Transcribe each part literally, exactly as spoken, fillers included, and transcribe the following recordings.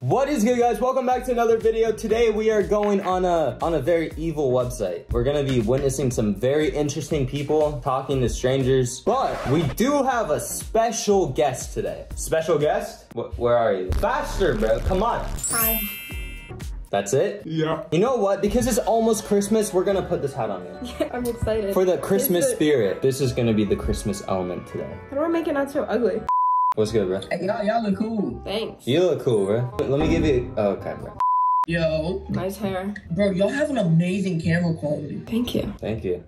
What is good, guys? Welcome back to another video. Today we are going on a on a very evil website. We're gonna be witnessing some very interesting people talking to strangers, but we do have a special guest today. Special guest? Wh where are you? Faster, bro. Come on. Hi. That's it? Yeah. You know what? Because it's almost Christmas, we're gonna put this hat on you. Yeah, I'm excited. For the Christmas spirit. This is gonna be the Christmas element today. How do I make it not so ugly? What's good, bro? Hey, y'all, y'all look cool. Thanks. You look cool, bro. Let me give you... Oh, okay, bro. Yo. Nice hair. Bro, y'all have an amazing camera quality. Thank you. Thank you.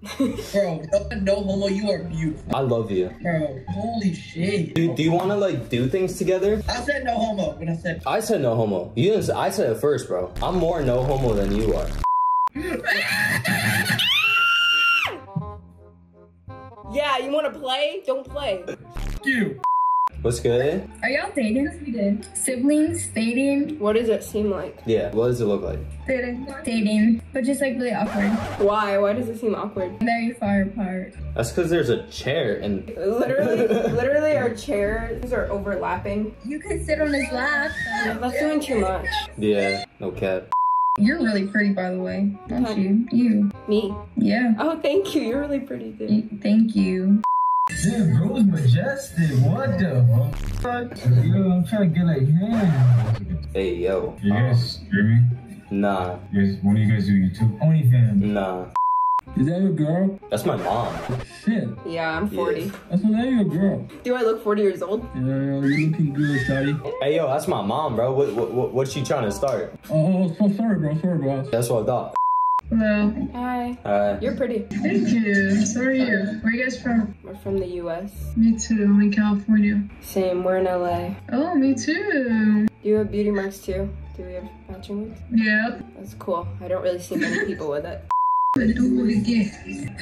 Bro, no, no homo, you are beautiful. I love you. Bro, holy shit. Dude, do you want to, like, do things together? I said no homo, but I said... I said no homo. You didn't say, I said it first, bro. I'm more no homo than you are. Yeah, you want to play? Don't play. F you. What's good? Are y'all dating? Yes, we did. Siblings, dating. What does it seem like? Yeah, what does it look like? Dating. Dating. But just like really awkward. Why? Why does it seem awkward? Very far apart. That's because there's a chair and... Literally, literally our chairs are overlapping. You can sit on his lap. That's doing too much. Yeah, no cap. You're really pretty, by the way. Not you. You. Me? Yeah. Oh, thank you. You're really pretty, dude. Thank you. Dude, bro's majestic. What the fuck? Yo, I'm trying to get like him. Hey, yo. You guys streaming? Nah. You guys, what do you guys do? YouTube? OnlyFans? Nah. Is that your girl? That's my mom. Shit. Yeah, I'm forty. Yeah. That's not your girl. Do I look forty years old? Yeah, yo, you looking good, shawty. Hey, yo, that's my mom, bro. What, what, what, what she trying to start? Oh, so sorry, bro. Sorry, bro. That's what I thought. Hello. Hi. Hi. You're pretty. Thank you. So are you? Where are you guys from? We're from the U S Me too. I'm in California. Same. We're in L A Oh, me too. Do you have beauty marks too? Do we have matching wigs? Yeah. That's cool. I don't really see many people with it.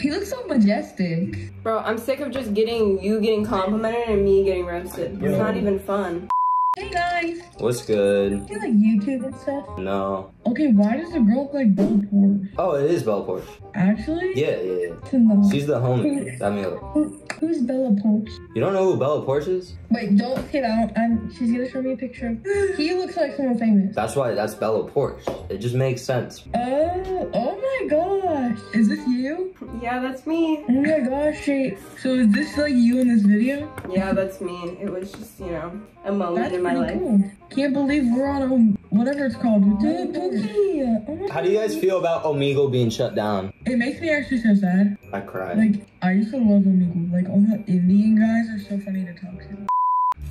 He looks so majestic. Bro, I'm sick of just getting you getting complimented and me getting roasted. It's not even fun. Hey guys! What's good? Do you like YouTube and stuff? No. Okay, why does the girl look like Bella Poarch? Oh, it is Bella Poarch. Actually? Yeah, yeah, yeah. She's the homie. I mean, who, who's Bella Poarch? You don't know who Bella Poarch is? Wait, don't say that. I'm, she's gonna show me a picture. He looks like someone famous. That's why, that's Bella Poarch. It just makes sense. Oh, oh my gosh. Is this you? Yeah, that's me. Oh my gosh, she, so is this like you in this video? Yeah, that's me. It was just, you know, a moment that's in my life. Cool. Can't believe we're on a, whatever it's called. Dude, oh how do you guys feel about Omegle being shut down? It makes me actually so sad. I cried. Like, I used to love Omegle. Like, all the Indian guys are so funny to talk to.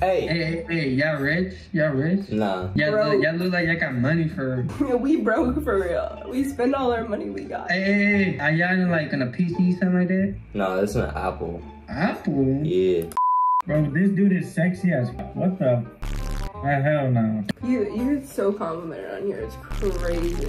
Hey. Hey, hey, hey, y'all rich? Y'all rich? Nah. Y'all look, look like y'all got money for... We broke for real. We spend all our money we got. Hey, hey, hey. Are y'all like on a P C, something like that? No, that's an Apple. Apple? Yeah. Bro, this dude is sexy as fuck. What the... Uh, hell no. You you're so complimented on here. It's crazy.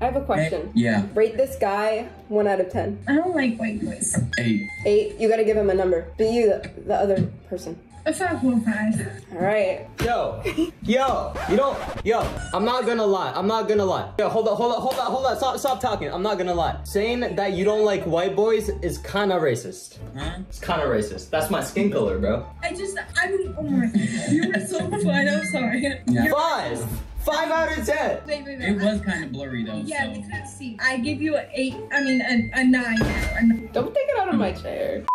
I have a question. Hey, yeah. Rate this guy one out of ten. I don't like white boys. Eight. Eight. You gotta give him a number. Be you the, the other person. A five one five. All right. Yo, yo, you don't. Yo, I'm not gonna lie. I'm not gonna lie. Yo, hold up, hold up, hold up, hold up. Stop, stop talking. I'm not gonna lie. Saying that you don't like white boys is kind of racist. Huh? It's kind of racist. That's my skin color, bro. I just, I mean, oh my God. You were so fine. I'm sorry. Yeah. Five. Five out of ten. Wait, wait, wait. It was kind of blurry though. Yeah, we couldn't see. I give you an eight. I mean, a, a nine. A, don't take it out of my chair.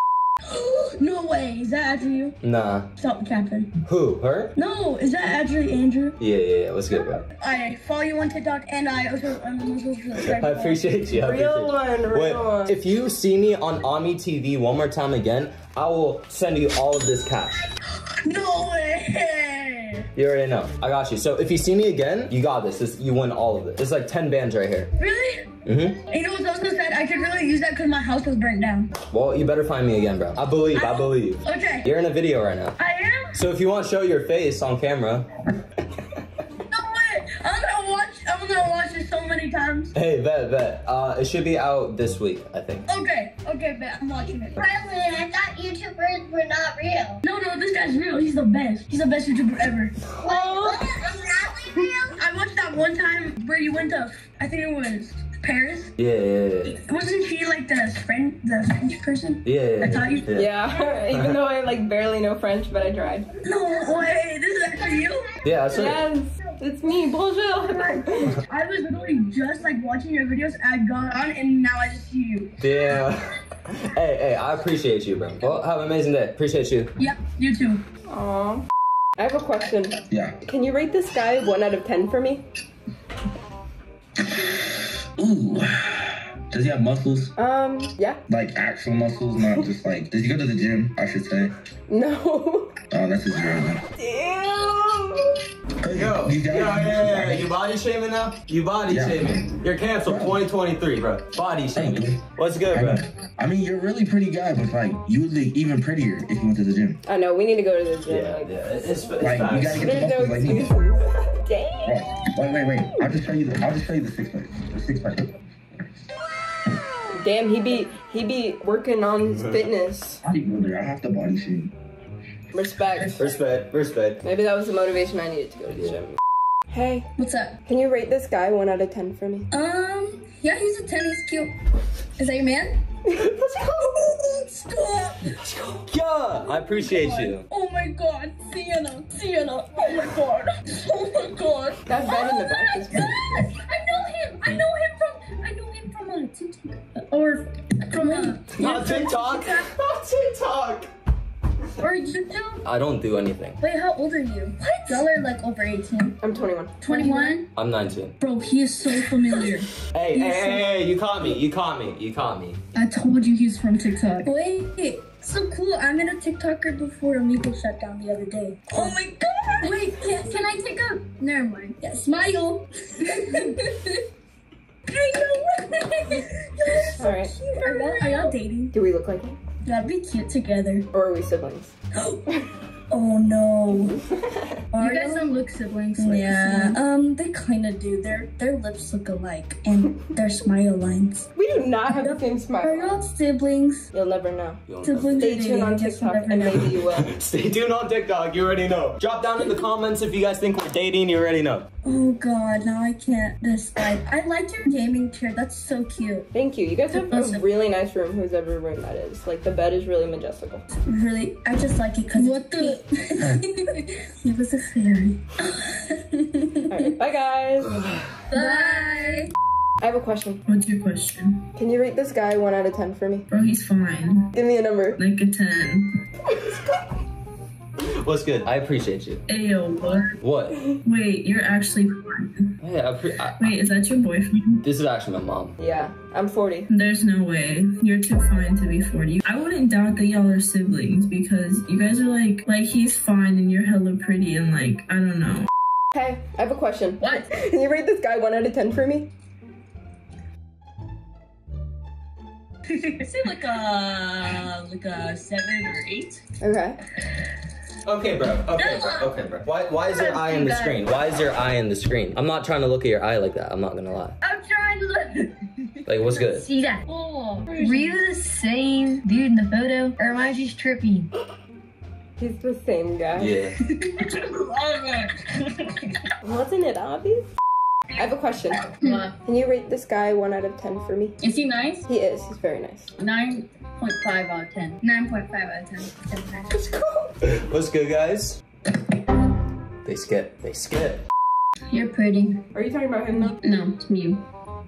No way, is that Andrew you? Nah. Stop capping. Who, her? No, is that actually Andrew? Yeah, yeah, yeah, what's good, bro? I follow you on TikTok and I also, I'm also subscribe. I appreciate you, I appreciate Real you. one, real Wait, one. If you see me on OmeTV one more time again, I will send you all of this cash. No way! You already know, I got you. So if you see me again, you got this, this you win all of it. It's like ten bands right here. Really? Mm-hmm. You know what's also sad? I could really use that because my house was burnt down. Well, you better find me again, bro. I believe, I, I believe. Okay. You're in a video right now. I am? So if you want to show your face on camera. No way! I'm gonna watch, I'm gonna watch it so many times. Hey, bet, bet. Uh, it should be out this week, I think. Okay, okay, bet. I'm watching it. Bradley, I thought YouTubers were not real. No, no, this guy's real. He's the best. He's the best YouTuber ever. Oh. What? I'm not real? I watched that one time where you went to, I think it was... Paris? Yeah, yeah, yeah. Wasn't she like the French, the French person? Yeah, yeah, yeah. I thought you. Yeah, yeah. Even though I like barely know French, but I tried. No way, this is actually you? Yeah, that's right. Yes. It's me, bonjour. I was literally just like watching your videos, I got on, and now I just see you. Yeah. Hey, hey, I appreciate you, bro. Well, have an amazing day. Appreciate you. Yep, you too. Aw. I have a question. Yeah. Can you rate this guy one out of ten for me? Ooh. Does he have muscles? Um, yeah. Like actual muscles, not just like, does he go to the gym, I should say? No. Oh, that's his girl. Damn. Hey, yo, you yo, yeah, yeah, yeah. You body shaming now? You body yeah. shaming. You're canceled, bro. twenty twenty-three, bro. Body shaming. Hey, what's good, I bro? Mean, I mean, you're really pretty guy, but like, you would look even prettier if you went to the gym. I know, we need to go to the gym. Yeah, like, yeah. It's, it's like, nice. You gotta get the muscles, no like, damn. Wait, wait, wait. I'll just show you the, I'll just show you the six pack. The six pack. Damn, he be he be working on his fitness. I have to body shame. Respect. Respect. Respect. Maybe that was the motivation I needed to go to the yeah. gym. Hey, what's up? Can you rate this guy one out of ten for me? Um, yeah, he's a ten. He's cute. Is that your man? Let's go. Let's go. Let's go. Yeah, I appreciate oh you. Oh my God, Sienna, Sienna. Oh my God. Oh my God. That's bad oh in the back. Is I know him. I know him from. I know. TikTok or from a not TikTok, not TikTok, or YouTube. I don't do anything. Wait, how old are you? What? Y'all are like over eighteen. I'm twenty-one. twenty-one? I'm nineteen. Bro, he is so familiar. hey, he hey, so hey, hey, you caught me, you caught me, you caught me. I told you he's from TikTok. Wait, so cool. I met a TikToker before Omegle shut down the other day. Oh my God. Wait, can, can I take a? Never mind. Yeah, smile. I know. So all right. Cute. Are y'all, are y'all dating? Do we look like him? That'd be cute together. Or are we siblings? Oh no. Are you guys don't look siblings. Like yeah. Um, they kind of do. Their their lips look alike and their smile lines. We do not have the same smile. Are y'all siblings? You'll never know. You'll siblings. Stay tuned on TikTok and maybe you will. Stay tuned on TikTok. You already know. Drop down in the comments if you guys think we're dating. You already know. Oh God, now I can't decide. I like your gaming chair. That's so cute. Thank you. You guys have a really nice room. Who's ever room that is? Like the bed is really majestical. Really, I just like it because what the. It was a fairy. Alright, bye guys. Bye. I have a question. What's your question? Can you rate this guy one out of ten for me? Bro, he's fine. Give me a number. Like a ten. What's good? I appreciate you. Ayo, what? What? Wait, you're actually born. Hey, I pre I, Wait, is that your boyfriend? This is actually my mom. Yeah, I'm forty. There's no way. You're too fine to be forty. I wouldn't doubt that y'all are siblings because you guys are like, like he's fine and you're hella pretty and like, I don't know. Hey, I have a question. What? Can you rate this guy one out of ten for me? Say like a, like a seven or eight. Okay. Okay, bro. Okay, bro. Okay, bro. Why, why is your eye in the screen? Why is your eye in the screen? I'm not trying to look at your eye like that. I'm not gonna lie. I'm trying to look. Like, what's good? See that? Oh, were you the same dude in the photo, or am I just tripping? He's the same guy. Yeah. Wasn't it obvious? I have a question. What? Can you rate this guy one out of ten for me? Is he nice? He is. He's very nice. Nine. nine point five out of ten. nine point five out of ten. Let's go. What's good, guys? They skip. They skip. You're pretty. Are you talking about him now? No, it's me.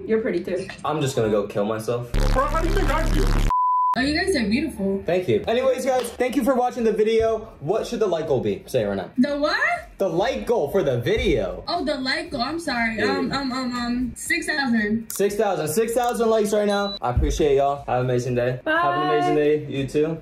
You're pretty too. I'm just gonna go kill myself. Bro, how do you think I feel? Oh, you guys are beautiful. Thank you. Anyways, guys, thank you for watching the video. What should the like goal be? Say it right now. The what? The like goal for the video. Oh, the like goal. I'm sorry. Hey. Um, um, um, um, six thousand. six thousand. six thousand likes right now. I appreciate y'all. Have an amazing day. Bye. Have an amazing day. You too.